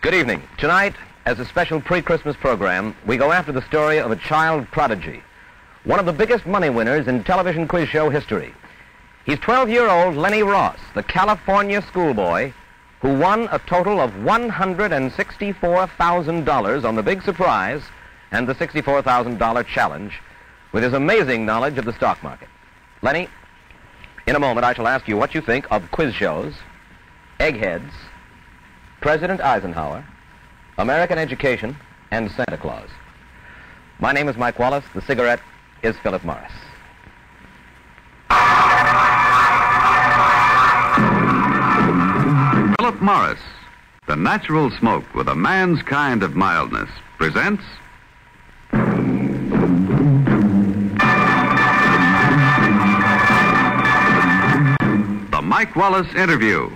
Good evening. Tonight, as a special pre-Christmas program, we go after the story of a child prodigy, one of the biggest money winners in television quiz show history. He's 12-year-old Lenny Ross, the California schoolboy, who won a total of $164,000 on The Big Surprise and the $64,000 Challenge with his amazing knowledge of the stock market. Lenny, in a moment I shall ask you what you think of quiz shows, eggheads, President Eisenhower, American education, and Santa Claus. My name is Mike Wallace. The cigarette is Philip Morris. Philip Morris, the natural smoke with a man's kind of mildness, presents The Mike Wallace Interview.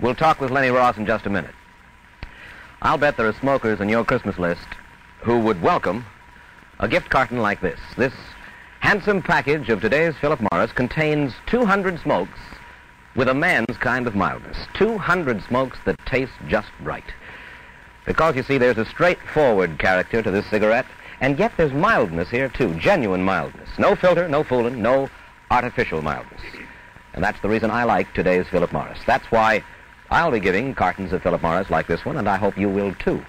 We'll talk with Lenny Ross in just a minute. I'll bet there are smokers on your Christmas list who would welcome a gift carton like this. This handsome package of today's Philip Morris contains 200 smokes with a man's kind of mildness. 200 smokes that taste just right. Because, you see, there's a straightforward character to this cigarette, and yet there's mildness here, too. Genuine mildness. No filter, no fooling, no artificial mildness. And that's the reason I like today's Philip Morris. That's why I'll be giving cartons of Philip Morris like this one, and I hope you will, too.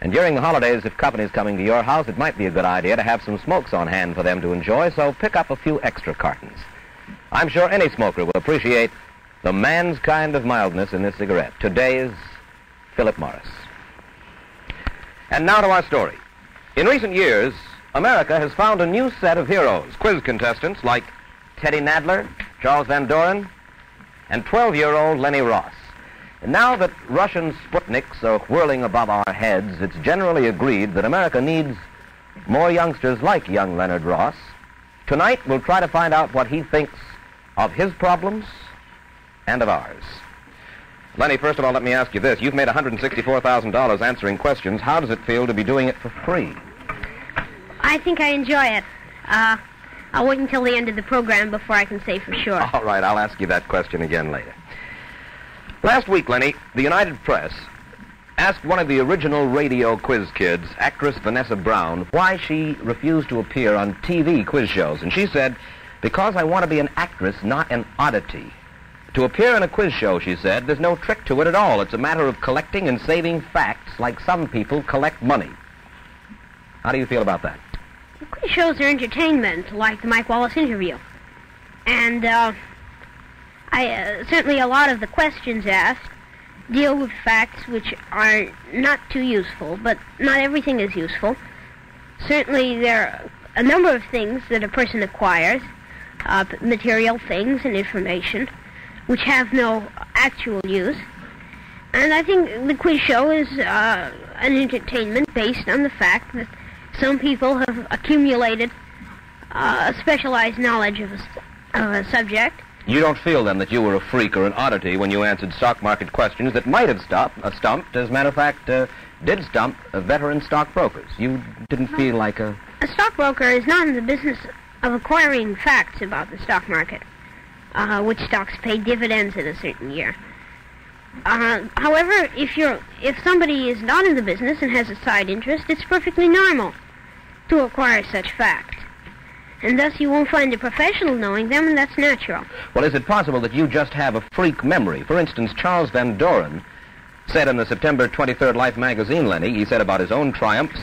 And during the holidays, if company's coming to your house, it might be a good idea to have some smokes on hand for them to enjoy, so pick up a few extra cartons. I'm sure any smoker will appreciate the man's kind of mildness in this cigarette. Today's Philip Morris. And now to our story. In recent years, America has found a new set of heroes, quiz contestants like Teddy Nadler, Charles Van Doren, and 12-year-old Lenny Ross. And now that Russian Sputniks are whirling above our heads, it's generally agreed that America needs more youngsters like young Leonard Ross. Tonight, we'll try to find out what he thinks of his problems and of ours. Lenny, first of all, let me ask you this. You've made $164,000 answering questions. How does it feel to be doing it for free? I think I enjoy it. I'll wait until the end of the program before I can say for sure. All right, I'll ask you that question again later. Last week, Lenny, the United Press asked one of the original radio quiz kids, actress Vanessa Brown, why she refused to appear on TV quiz shows. And she said, because I want to be an actress, not an oddity. To appear in a quiz show, she said, there's no trick to it at all. It's a matter of collecting and saving facts like some people collect money. How do you feel about that? The quiz shows are entertainment, like the Mike Wallace Interview. And, certainly a lot of the questions asked deal with facts which are not too useful, but not everything is useful. Certainly there are a number of things that a person acquires, material things and information, which have no actual use. And I think the quiz show is an entertainment based on the fact that some people have accumulated a specialized knowledge of a subject. You don't feel, then, that you were a freak or an oddity when you answered stock market questions that might have stumped, as a matter of fact, did stump veteran stockbrokers. You didn't feel like a... A stockbroker is not in the business of acquiring facts about the stock market, which stocks pay dividends in a certain year. However, if somebody is not in the business and has a side interest, it's perfectly normal to acquire such facts. And thus you won't find a professional knowing them, and that's natural. Well, is it possible that you just have a freak memory? For instance, Charles Van Doren said in the September 23rd Life magazine, Lenny, he said about his own triumphs,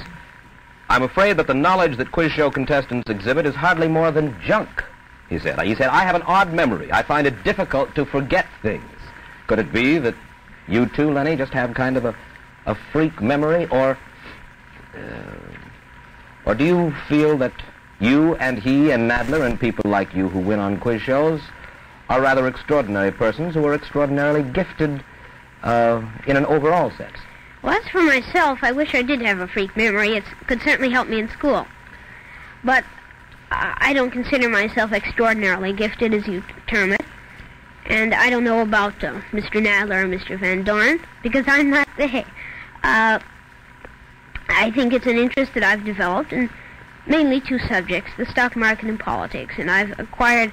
I'm afraid that the knowledge that quiz show contestants exhibit is hardly more than junk, he said. He said, I have an odd memory. I find it difficult to forget things. Could it be that you too, Lenny, just have kind of a freak memory, or do you feel that you and he and Nadler and people like you who win on quiz shows are rather extraordinary persons who are extraordinarily gifted in an overall sense? Well, as for myself, I wish I did have a freak memory. It could certainly help me in school. But I don't consider myself extraordinarily gifted, as you term it. And I don't know about Mr. Nadler or Mr. Van Doren, because I'm not there. I think it's an interest that I've developed, and mainly two subjects, the stock market and politics, and I've acquired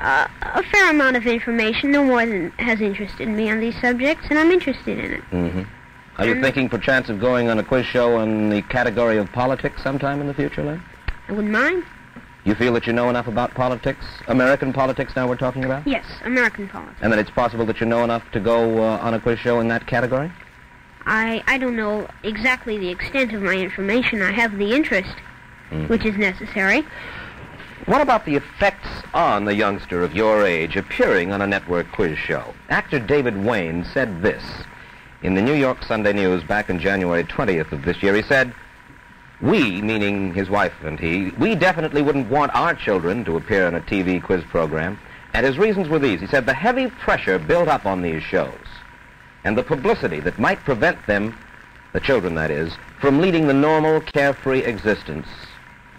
a fair amount of information, no more than has interested me on these subjects, and I'm interested in it. Mm-hmm. Are you thinking, perchance, of going on a quiz show in the category of politics sometime in the future, Len? I wouldn't mind. You feel that you know enough about politics, American politics now we're talking about? Yes, American politics. And that it's possible that you know enough to go on a quiz show in that category? I don't know exactly the extent of my information. I have the interest, which is necessary. What about the effects on the youngster of your age appearing on a network quiz show? Actor David Wayne said this in the New York Sunday News back in January 20th of this year. He said, "We," meaning his wife and he, "we definitely wouldn't want our children to appear on a TV quiz program." And his reasons were these. He said, "The heavy pressure built up on these shows and the publicity that might prevent them, the children that is, from leading the normal, carefree existence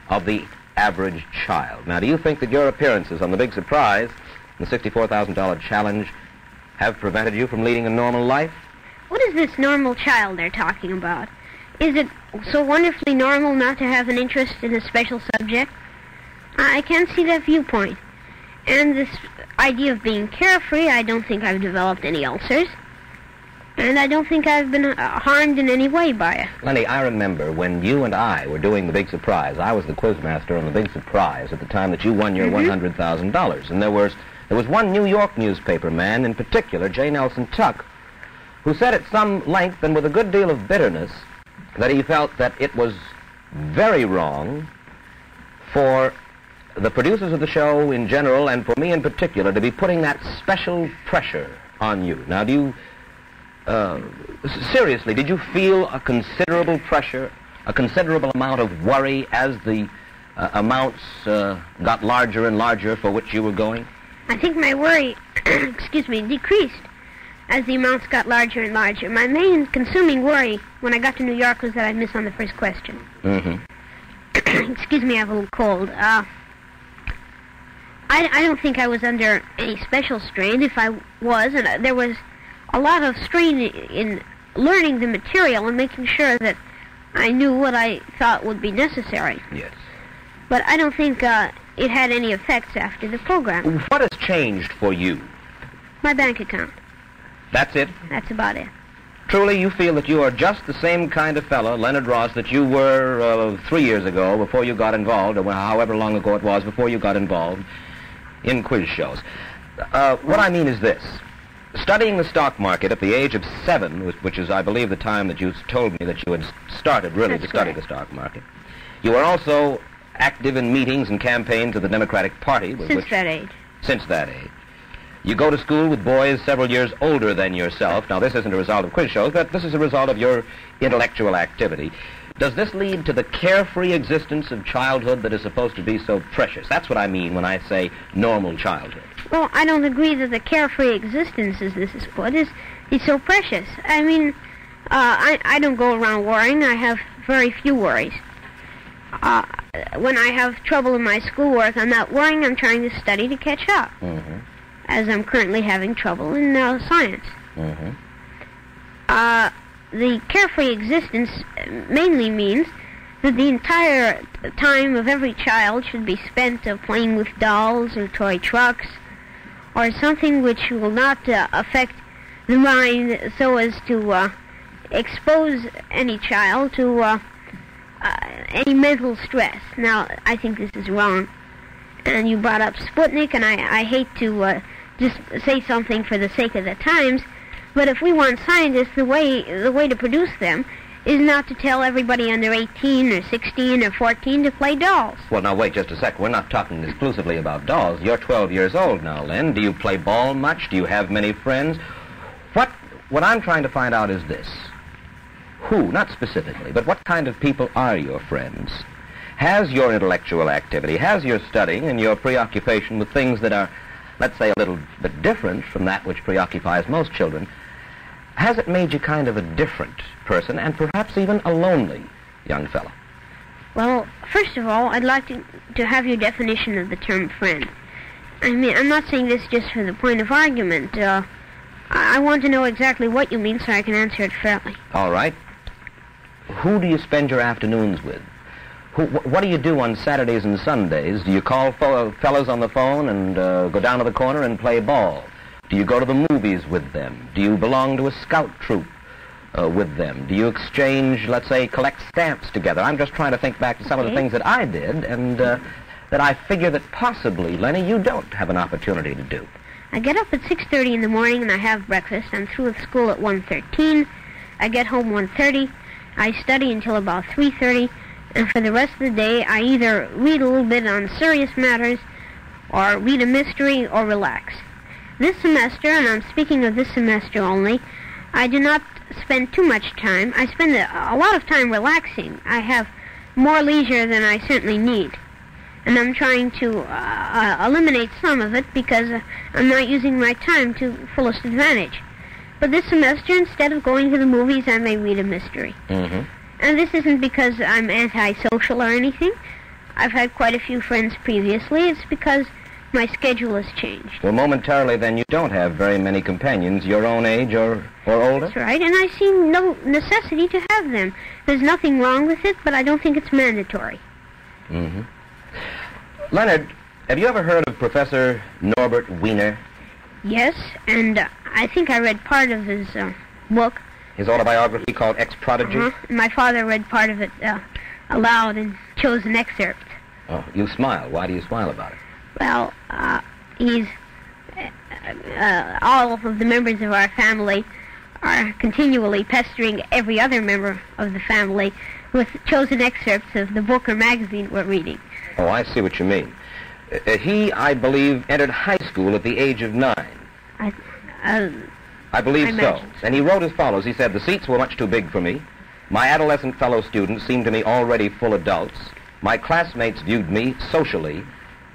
of the average child." Now, do you think that your appearances on The Big Surprise and the $64,000 Challenge have prevented you from leading a normal life? What is this normal child they're talking about? Is it so wonderfully normal not to have an interest in a special subject? I can't see that viewpoint. And this idea of being carefree, I don't think I've developed any ulcers. And I don't think I've been harmed in any way by it. Lenny, I remember when you and I were doing The Big Surprise. I was the quizmaster on The Big Surprise at the time that you won your $100,000. And there was one New York newspaper man in particular, Jay Nelson Tuck, who said at some length and with a good deal of bitterness that he felt that it was very wrong for the producers of the show in general and for me in particular to be putting that special pressure on you. Now, do you... seriously, did you feel a considerable pressure, a considerable amount of worry as the amounts got larger and larger for which you were going? I think my worry, excuse me, decreased as the amounts got larger and larger. My main consuming worry when I got to New York was that I'd miss on the first question. Mm-hmm. Excuse me, I have a little cold. I don't think I was under any special strain. If I was, and there was a lot of strain in learning the material and making sure that I knew what I thought would be necessary. Yes. But I don't think it had any effects after the program. What has changed for you? My bank account. That's it? That's about it. Truly, you feel that you are just the same kind of fellow, Leonard Ross, that you were 3 years ago before you got involved, or however long ago it was before you got involved in quiz shows. What I mean is this. Studying the stock market at the age of 7, which is, I believe, the time that you told me that you had started really to study the stock market, you were also active in meetings and campaigns of the Democratic Party. Since that age. Since that age. You go to school with boys several years older than yourself. Now, this isn't a result of quiz shows, but this is a result of your intellectual activity. Does this lead to the carefree existence of childhood that is supposed to be so precious? That's what I mean when I say normal childhood. Well, I don't agree that the carefree existence, as this is called, is so precious. I mean, I don't go around worrying. I have very few worries. When I have trouble in my schoolwork, I'm not worrying. I'm trying to study to catch up, as I'm currently having trouble in science. The carefree existence mainly means that the entire time of every child should be spent playing with dolls or toy trucks, or something which will not affect the mind so as to expose any child to any mental stress. Now, I think this is wrong. And you brought up Sputnik, and I hate to just say something for the sake of the times, but if we want scientists, the way to produce them is not to tell everybody under 18 or 16 or 14 to play dolls. Well, now, wait just a sec. We're not talking exclusively about dolls. You're 12 years old now, Lynn. Do you play ball much? Do you have many friends? What I'm trying to find out is this. Who, not specifically, but what kind of people are your friends? Has your intellectual activity, has your studying and your preoccupation with things that are, let's say, a little bit different from that which preoccupies most children, has it made you kind of a different person and perhaps even a lonely young fellow? Well, first of all, I'd like to have your definition of the term friend. I mean, I'm not saying this just for the point of argument. I want to know exactly what you mean so I can answer it fairly. All right. Who do you spend your afternoons with? What do you do on Saturdays and Sundays? Do you call fellas on the phone and go down to the corner and play ball? Do you go to the movies with them? Do you belong to a scout troop with them? Do you exchange, let's say, collect stamps together? I'm just trying to think back to some of the things that I did and that I figure that possibly, Lenny, you don't have an opportunity to do. I get up at 6:30 in the morning and I have breakfast. I'm through with school at 1:13. I get home 1:30. I study until about 3:30. And for the rest of the day, I either read a little bit on serious matters or read a mystery or relax. This semester, and I'm speaking of this semester only, I do not spend too much time. I spend a lot of time relaxing. I have more leisure than I certainly need. And I'm trying to eliminate some of it because I'm not using my time to fullest advantage. But this semester, instead of going to the movies, I may read a mystery. Mm-hmm. And this isn't because I'm antisocial or anything. I've had quite a few friends previously. It's because my schedule has changed. Well, momentarily, then, you don't have very many companions your own age or older? That's right, and I see no necessity to have them. There's nothing wrong with it, but I don't think it's mandatory. Mm-hmm. Leonard, have you ever heard of Professor Norbert Wiener? Yes, and I think I read part of his book. His autobiography called Ex-Prodigy? Uh-huh. My father read part of it aloud and chose an excerpt. Oh, you smile. Why do you smile about it? Well, all of the members of our family are continually pestering every other member of the family with chosen excerpts of the book or magazine we're reading. Oh, I see what you mean. He, I believe, entered high school at the age of 9. I believe so. And he wrote as follows. He said, "The seats were much too big for me. My adolescent fellow students seemed to me already full adults. My classmates viewed me socially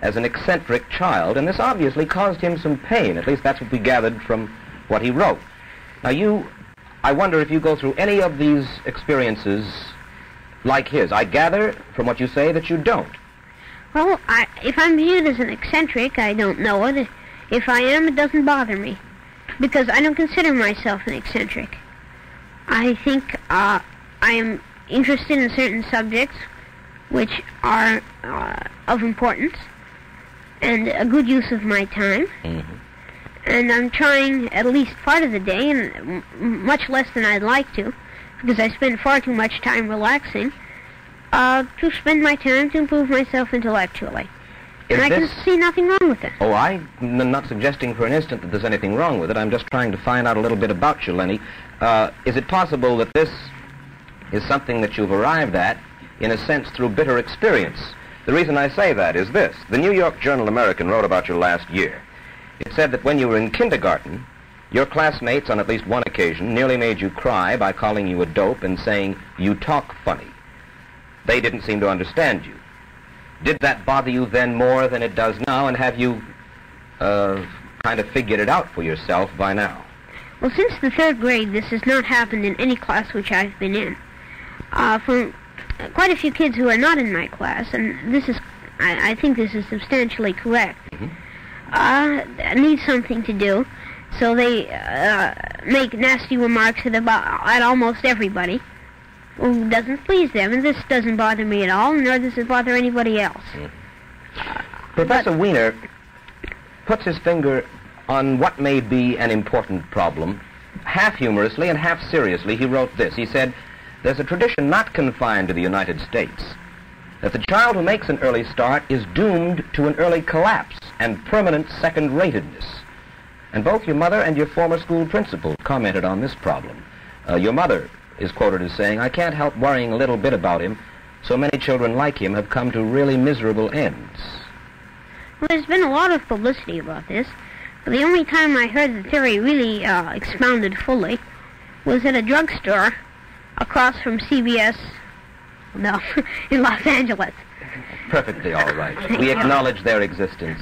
as an eccentric child," and this obviously caused him some pain. At least that's what we gathered from what he wrote. Now you, I wonder if you go through any of these experiences like his. I gather from what you say that you don't. Well, if I'm viewed as an eccentric, I don't know it. If I am, it doesn't bother me, because I don't consider myself an eccentric. I think I am interested in certain subjects which are of importance and a good use of my time. Mm-hmm. And I'm trying at least part of the day, and much less than I'd like to, because I spend far too much time relaxing, to spend my time to improve myself intellectually. And I can see nothing wrong with it. Oh, I'm not suggesting for an instant that there's anything wrong with it. I'm just trying to find out a little bit about you, Lenny. Is it possible that this is something that you've arrived at, in a sense, through bitter experience? The reason I say that is this. The New York Journal-American wrote about you last year. It said that when you were in kindergarten, your classmates, on at least one occasion, nearly made you cry by calling you a dope and saying, "You talk funny." They didn't seem to understand you. Did that bother you then more than it does now, and have you kind of figured it out for yourself by now? Well, since the third grade, this has not happened in any class which I've been in. For quite a few kids who are not in my class, and this is, I think this is substantially correct, need something to do, so they make nasty remarks at almost everybody who doesn't please them, and this doesn't bother me at all, nor does it bother anybody else. Mm. Professor Wiener puts his finger on what may be an important problem. Half humorously and half seriously, he wrote this. He said, "There's a tradition not confined to the United States that the child who makes an early start is doomed to an early collapse and permanent second-ratedness." And both your mother and your former school principal commented on this problem. Your mother is quoted as saying, "I can't help worrying a little bit about him. So many children like him have come to really miserable ends." Well, there's been a lot of publicity about this, but the only time I heard the theory really expounded fully was at a drugstore across from CBS, in Los Angeles. Perfectly all right. We acknowledge their existence,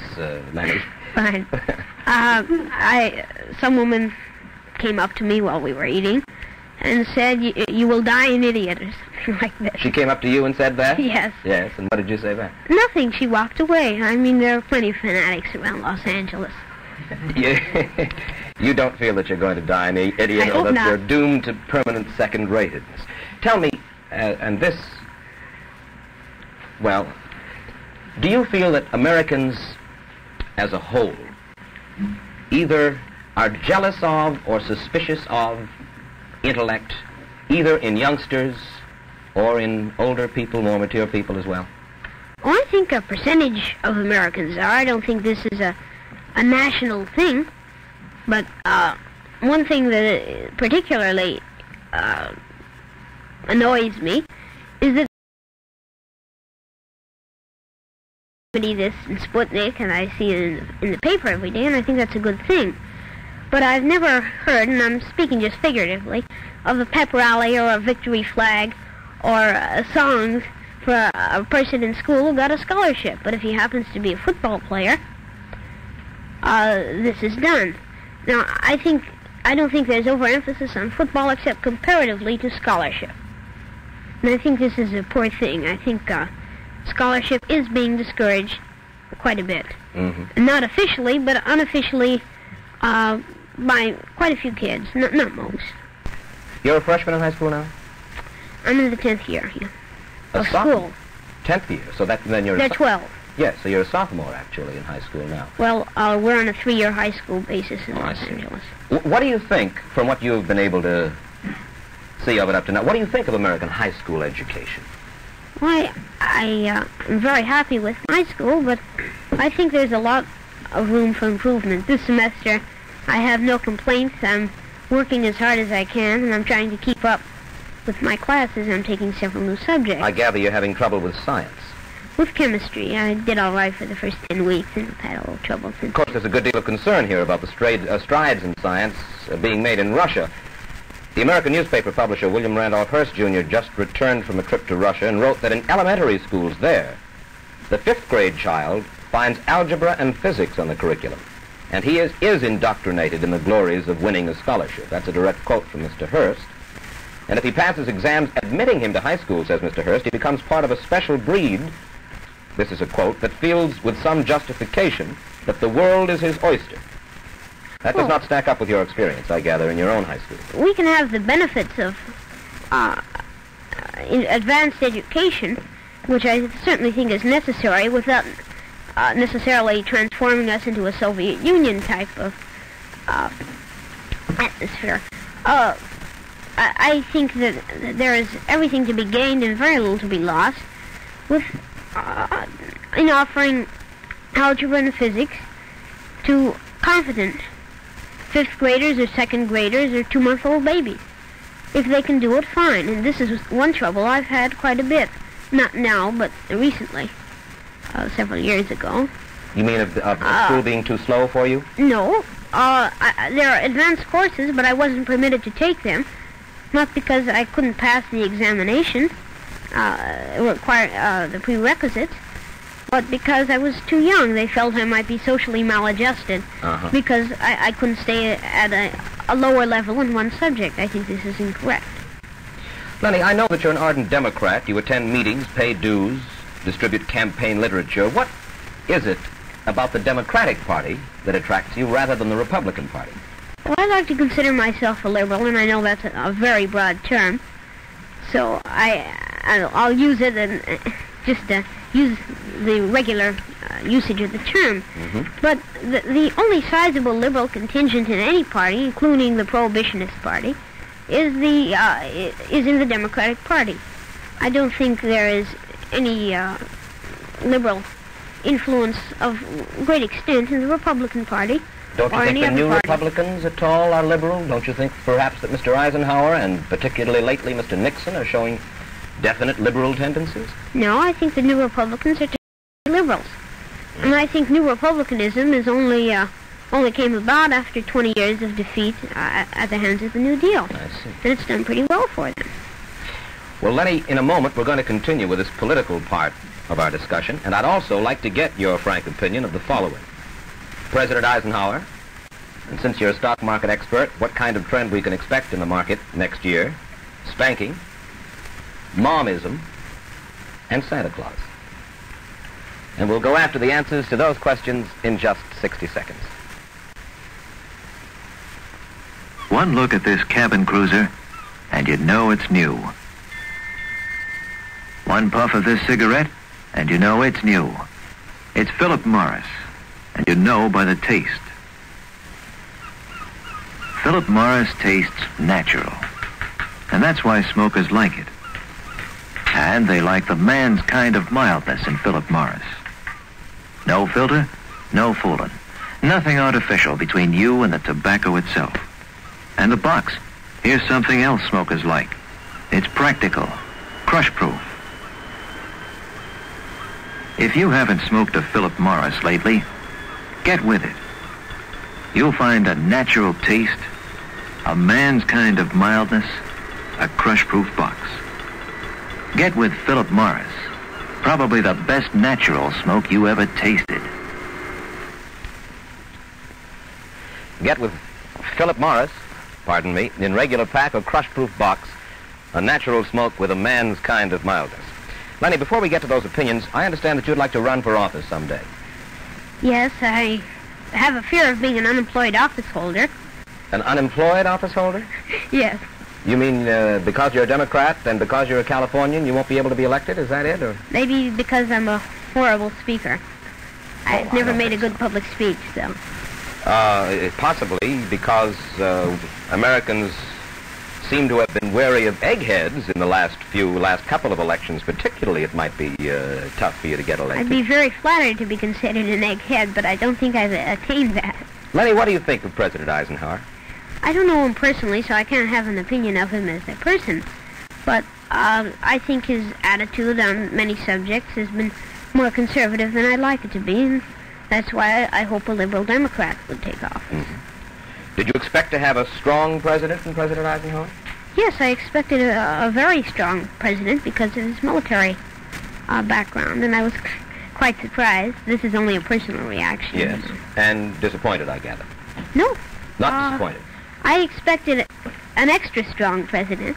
Lenny. Fine. Some woman came up to me while we were eating and said, you will die an idiot, or something like that. She came up to you and said that? Yes. Yes, and what did you say back? Nothing. She walked away. I mean, there are plenty of fanatics around Los Angeles. You don't feel that you're going to die an idiot, or that you're doomed to permanent second-ratedness. Tell me, and this Well, do you feel that Americans as a whole either are jealous of or suspicious of intellect, either in youngsters or in older people, more mature people as well? Well, I think a percentage of Americans are. I don't think this is a national thing, but one thing that particularly annoys me is that I see this in Sputnik, and I see it in the paper every day, and I think that's a good thing. But I've never heard, and I'm speaking just figuratively, of a pep rally or a victory flag or songs for a person in school who got a scholarship. But if he happens to be a football player, this is done. Now, I don't think there's overemphasis on football except comparatively to scholarship. And I think this is a poor thing. I think scholarship is being discouraged quite a bit. Mm-hmm. Not officially, but unofficially by quite a few kids, not most. You're a freshman in high school now? I'm in the 10th year, yeah. Of school. 10th year, so that then you're... They're 12. Yes, so you're a sophomore, actually, in high school now. Well, we're on a 3-year high school basis in Los Angeles. What do you think, from what you've been able to see of it up to now, what do you think of American high school education? Well, I'm very happy with my school, but I think there's a lot of room for improvement. This semester, I have no complaints. I'm working as hard as I can, and I'm trying to keep up with my classes. I'm taking several new subjects. I gather you're having trouble with science. With chemistry. I did all right for the first 10 weeks and I've had a little trouble since. Of course, there's a good deal of concern here about the strides in science being made in Russia. The American newspaper publisher William Randolph Hearst, Jr. just returned from a trip to Russia and wrote that in elementary schools there, the 5th grade child finds algebra and physics on the curriculum, and he is indoctrinated in the glories of winning a scholarship. That's a direct quote from Mr. Hearst. And if he passes exams admitting him to high school, says Mr. Hearst, he becomes part of a special breed, this is a quote, that feels with some justification that the world is his oyster. That does not stack up with your experience, I gather, in your own high school. We can have the benefits of advanced education, which I certainly think is necessary, without necessarily transforming us into a Soviet Union type of atmosphere. I think that there is everything to be gained and very little to be lost with in offering algebra and physics to competent 5th graders or 2nd graders or 2-month-old babies. If they can do it, fine. And this is one trouble I've had quite a bit. Not now, but recently, several years ago. You mean of school being too slow for you? No. There are advanced courses, but I wasn't permitted to take them. Not because I couldn't pass the examination, the prerequisites, but because I was too young. They felt I might be socially maladjusted because I couldn't stay at a lower level in one subject. I think this is incorrect. Lenny, I know that you're an ardent Democrat. You attend meetings, pay dues, distribute campaign literature. What is it about the Democratic Party that attracts you rather than the Republican Party? Well, I like to consider myself a liberal, and I know that's a very broad term, so I'll use it and just use the regular usage of the term. Mm-hmm. But the only sizable liberal contingent in any party, including the Prohibitionist Party, is in the Democratic Party. I don't think there is any liberal influence of great extent in the Republican Party. Don't you think the new Republicans at all are liberal? Don't you think perhaps that Mr. Eisenhower and particularly lately Mr. Nixon are showing definite liberal tendencies? No, I think the new Republicans are liberals. And I think new Republicanism is only came about after 20 years of defeat at the hands of the New Deal. I see. And it's done pretty well for them. Well, Lenny, in a moment we're going to continue with this political part of our discussion, and I'd also like to get your frank opinion of the following. President Eisenhower, and since you're a stock market expert, what kind of trend we can expect in the market next year, spanking, momism, and Santa Claus. And we'll go after the answers to those questions in just 60 seconds. One look at this cabin cruiser, and you'd know it's new. One puff of this cigarette, And you know it's new. It's Philip Morris, and you know by the taste. Philip Morris tastes natural, and that's why smokers like it. And they like the man's kind of mildness in Philip Morris. No filter, no fooling. Nothing artificial between you and the tobacco itself. And the box. Here's something else smokers like. It's practical, crush-proof. If you haven't smoked a Philip Morris lately, get with it. You'll find a natural taste, a man's kind of mildness, a crush-proof box. Get with Philip Morris, probably the best natural smoke you ever tasted. Get with Philip Morris, pardon me, in regular pack or crush-proof box, a natural smoke with a man's kind of mildness. Lenny, before we get to those opinions, I understand that you'd like to run for office someday. Yes, I have a fear of being an unemployed office holder. An unemployed office holder? Yes. You mean because you're a Democrat and because you're a Californian, you won't be able to be elected? Is that it? Or maybe because I'm a horrible speaker. I've never made a good public speech, though. Possibly because Americans seem to have been wary of eggheads in the last couple of elections. Particularly, it might be tough for you to get elected. I'd be very flattered to be considered an egghead, but I don't think I've attained that. Lenny, what do you think of President Eisenhower? I don't know him personally, so I can't have an opinion of him as a person. But I think his attitude on many subjects has been more conservative than I'd like it to be, and that's why I hope a liberal Democrat would take office. Mm-hmm. Did you expect to have a strong president from President Eisenhower? Yes, I expected a very strong president because of his military background, and I was quite surprised. This is only a personal reaction. Yes, and disappointed, I gather. No. Not disappointed. I expected an extra strong president,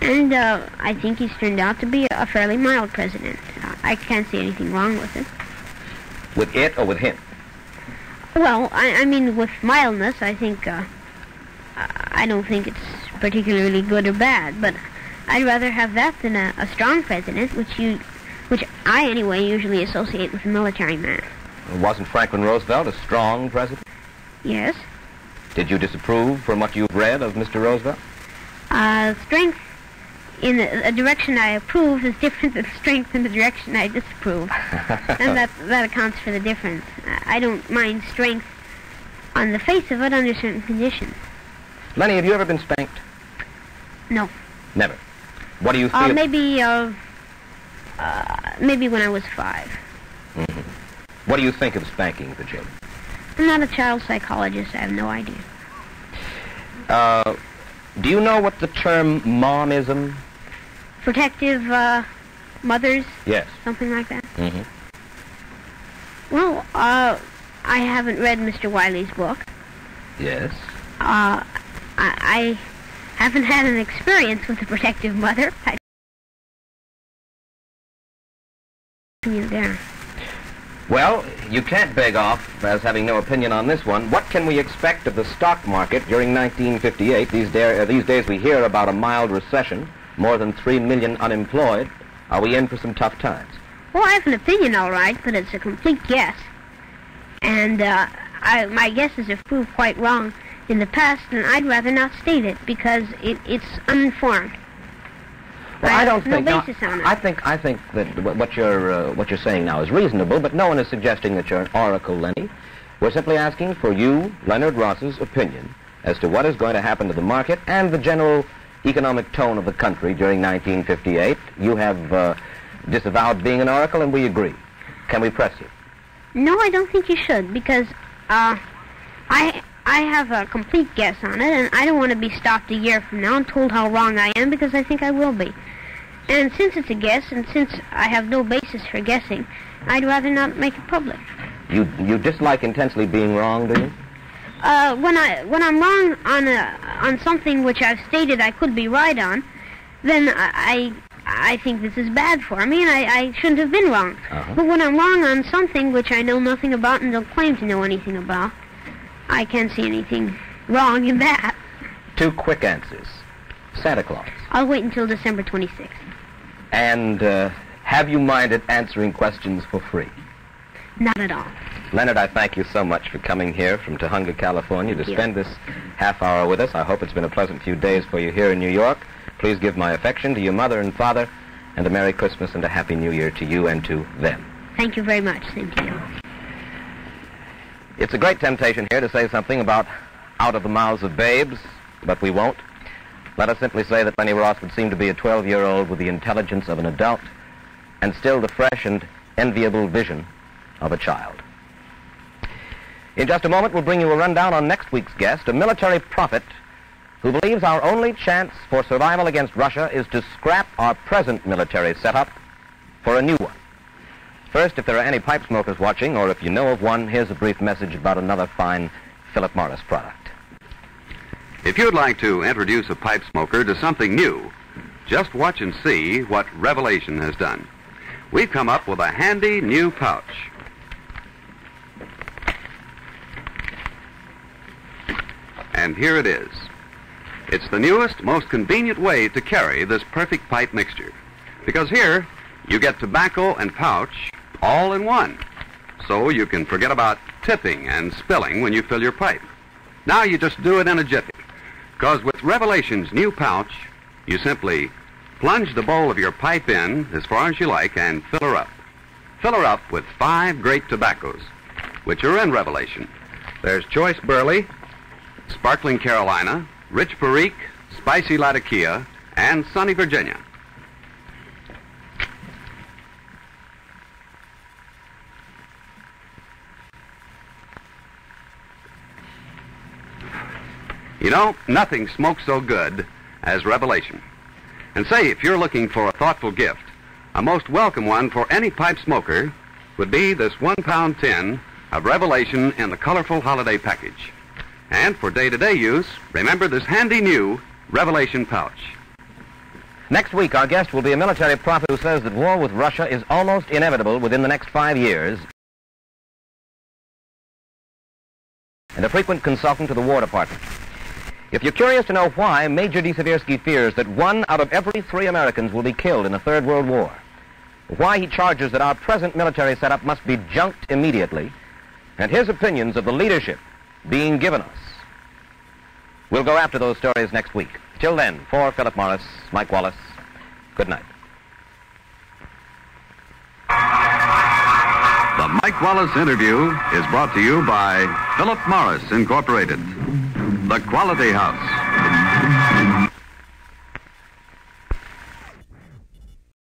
and I think he's turned out to be a fairly mild president. I can't see anything wrong with it. With it or with him? Well, I mean, with mildness, I think, I don't think it's particularly good or bad, but I'd rather have that than a strong president, which I, anyway, usually associate with a military man. Wasn't Franklin Roosevelt a strong president? Yes. Did you disapprove from what you've read of Mr. Roosevelt? Strength in a direction I approve is different than strength in the direction I disapprove. And that accounts for the difference. I don't mind strength on the face of it under certain conditions. Lenny, have you ever been spanked? No. Never. What do you feel? Maybe when I was 5. Mm-hmm. What do you think of spanking the children? I'm not a child psychologist. I have no idea. Do you know what the term momism? Protective mothers? Yes. Something like that? Mm-hmm. Well, I haven't read Mr. Wiley's book. Yes. I haven't had an experience with a protective mother. Well, you can't beg off as having no opinion on this one. What can we expect of the stock market during 1958? These days we hear about a mild recession, more than 3 million unemployed. Are we in for some tough times? Well, I have an opinion, all right, but it's a complete guess. And my guesses have proved quite wrong in the past, and I'd rather not state it because it's uninformed. Well, I don't think. No basis on it. I think that what you're saying now is reasonable, but no one is suggesting that you're an oracle, Lenny. We're simply asking for you, Leonard Ross's opinion as to what is going to happen to the market and the general economic tone of the country during 1958. You have disavowed being an oracle, and we agree. Can we press you? No, I don't think you should, because I have a complete guess on it, and I don't want to be stopped a year from now and told how wrong I am, because I think I will be. And since it's a guess, and since I have no basis for guessing, I'd rather not make it public. You dislike intensely being wrong, do you? When I'm wrong on something which I've stated I could be right on, then I think this is bad for me, and I shouldn't have been wrong. Uh-huh. But when I'm wrong on something which I know nothing about and don't claim to know anything about, I can't see anything wrong in that. Two quick answers. Santa Claus. I'll wait until December 26th. And Have you minded answering questions for free? Not at all. Leonard, I thank you so much for coming here from Tahunga, California, to spend this half hour with us. I hope it's been a pleasant few days for you here in New York. Please give my affection to your mother and father, and a Merry Christmas and a Happy New Year to you and to them. Thank you very much. Same to you. It's a great temptation here to say something about Out of the Mouths of Babes, but we won't. Let us simply say that Lenny Ross would seem to be a 12-year-old with the intelligence of an adult and still the fresh and enviable vision of a child. In just a moment, we'll bring you a rundown on next week's guest, a military prophet who believes our only chance for survival against Russia is to scrap our present military setup for a new one. First, if there are any pipe smokers watching, or if you know of one, here's a brief message about another fine Philip Morris product. If you'd like to introduce a pipe smoker to something new, just watch and see what Revelation has done. We've come up with a handy new pouch. And here it is. It's the newest, most convenient way to carry this perfect pipe mixture. Because here, you get tobacco and pouch all in one. So you can forget about tipping and spilling when you fill your pipe. Now you just do it in a jiffy. Because with Revelation's new pouch, you simply plunge the bowl of your pipe in as far as you like and fill her up. Fill her up with 5 great tobaccos, which are in Revelation. There's Choice Burley, Sparkling Carolina, Rich Perique, Spicy Latakia, and Sunny Virginia. You know, nothing smokes so good as Revelation. And say, if you're looking for a thoughtful gift, a most welcome one for any pipe smoker would be this 1-pound tin of Revelation in the colorful holiday package. And for day-to-day use, remember this handy new Revelation pouch. Next week, our guest will be a military prophet who says that war with Russia is almost inevitable within the next 5 years, and a frequent consultant to the War Department. If you're curious to know why, Major D. Sivirsky fears that 1 out of every 3 Americans will be killed in a Third World War. Why he charges that our present military setup must be junked immediately, and his opinions of the leadership being given us. We'll go after those stories next week. Till then, for Philip Morris, Mike Wallace, good night. The Mike Wallace Interview is brought to you by Philip Morris, Incorporated, the Quality House.